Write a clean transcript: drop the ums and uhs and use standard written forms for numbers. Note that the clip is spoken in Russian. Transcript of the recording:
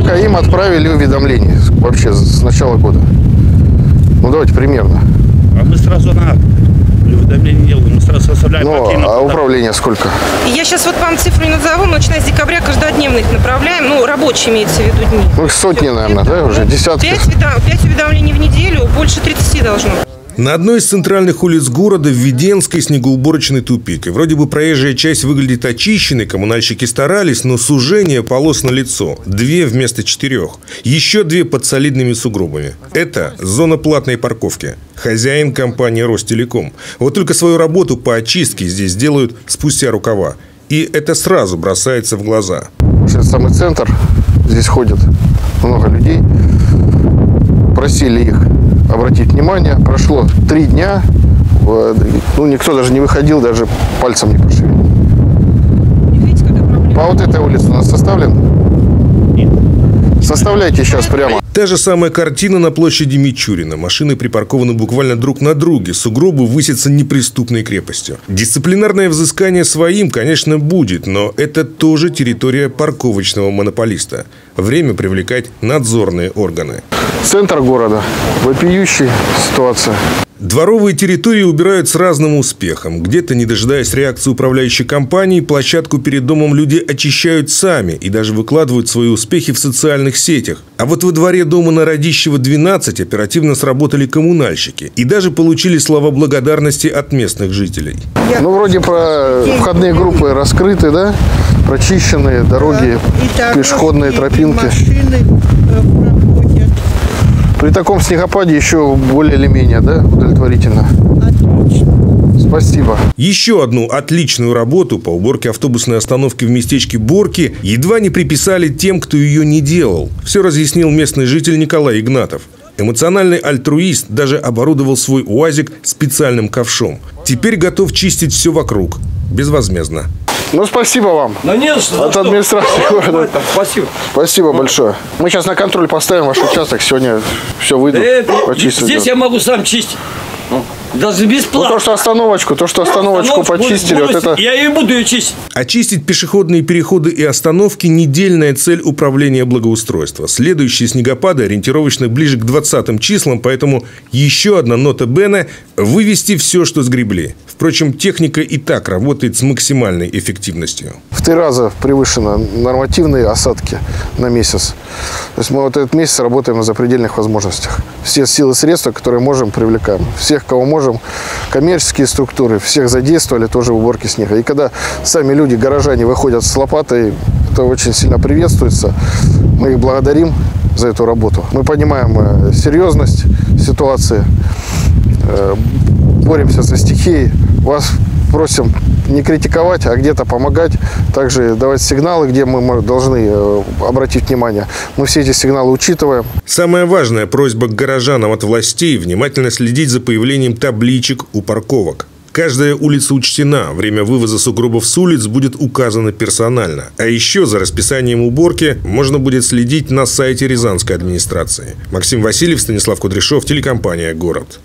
сколько им отправили уведомлений вообще с начала года? Ну, давайте примерно. А мы сразу на уведомление делаем, мы сразу составляем. Ну, а управление сколько? Я сейчас вот вам цифру не назову, но начиная с декабря каждодневных направляем, ну, рабочие имеется в виду дни. Ну, их сотни, наверное, да, уже десятки. 5 уведомлений в неделю, больше 30 должно быть. На одной из центральных улиц города, в Введенской, снегоуборочный тупик. И вроде бы проезжая часть выглядит очищенной, коммунальщики старались, но сужение полос налицо. 2 вместо 4. Еще 2 под солидными сугробами. Это зона платной парковки. Хозяин — компании «Ростелеком». Вот только свою работу по очистке здесь делают спустя рукава. И это сразу бросается в глаза. Сейчас самый центр. Здесь ходят много людей. Просили их обратить внимание. Прошло 3 дня, ну, никто даже не выходил, даже пальцем не пошевелил. По вот этой улице у нас составлен? Нет. Составляйте сейчас прямо. Та же самая картина на площади Мичурина. Машины припаркованы буквально друг на друге. Сугробы высятся неприступной крепостью. Дисциплинарное взыскание своим, конечно, будет, но это тоже территория парковочного монополиста. Время привлекать надзорные органы. Центр города. Вопиющая ситуация. Дворовые территории убирают с разным успехом. Где-то, не дожидаясь реакции управляющей компании, площадку перед домом люди очищают сами и даже выкладывают свои успехи в социальных сетях. А вот во дворе дома на Радищева, 12, оперативно сработали коммунальщики и даже получили слова благодарности от местных жителей. Ну, вроде про входные группы раскрыты, да? Прочищенные дороги, да, пешеходные тропинки. При таком снегопаде еще более или менее, да, удовлетворительно. Отлично. Спасибо. Еще одну отличную работу по уборке автобусной остановки в местечке Борки едва не приписали тем, кто ее не делал. Все разъяснил местный житель Николай Игнатов. Эмоциональный альтруист даже оборудовал свой УАЗик специальным ковшом. Теперь готов чистить все вокруг. Безвозмездно. Ну, спасибо вам. Ну, нет, что, от администрации города. Спасибо. Спасибо большое. Мы сейчас на контроль поставим ваш участок. Сегодня все выйдут. Здесь я могу сам чистить. Даже бесплатно. Ну, то, что остановочку почистили, вот это... Я и буду ее чистить. Очистить пешеходные переходы и остановки – недельная цель управления благоустройства. Следующие снегопады ориентировочно ближе к 20 числам, поэтому еще одна нота бене – вывести все, что сгребли. Впрочем, техника и так работает с максимальной эффективностью. В 3 раза превышены нормативные осадки на месяц. То есть мы вот этот месяц работаем на запредельных возможностях. Все силы и средства, которые можем, привлекаем. Всех, кого можем. Коммерческие структуры, всех задействовали тоже в уборке снега. И когда сами люди, горожане, выходят с лопатой, это очень сильно приветствуется. Мы их благодарим за эту работу. Мы понимаем серьезность ситуации, боремся со стихией. Вас просим не критиковать, а где-то помогать. Также давать сигналы, где мы должны обратить внимание. Мы все эти сигналы учитываем. Самая важная просьба к горожанам от властей – внимательно следить за появлением табличек у парковок. Каждая улица учтена. Время вывоза сугробов с улиц будет указано персонально. А еще за расписанием уборки можно будет следить на сайте Рязанской администрации. Максим Васильев, Станислав Кудряшов, телекомпания «Город».